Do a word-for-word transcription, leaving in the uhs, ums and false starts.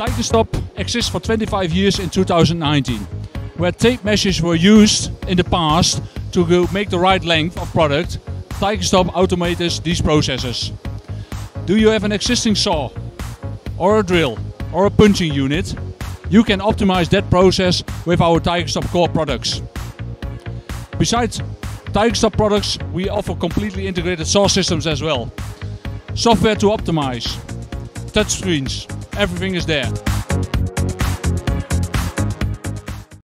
TigerStop exists for twenty-five years in two thousand nineteen, where tape measures were used in the past to make the right length of product. TigerStop automates these processes. Do you have an existing saw, or a drill, or a punching unit? You can optimize that process with our TigerStop core products. Besides TigerStop products, we offer completely integrated saw systems as well. Software to optimize, touch screens, everything is there.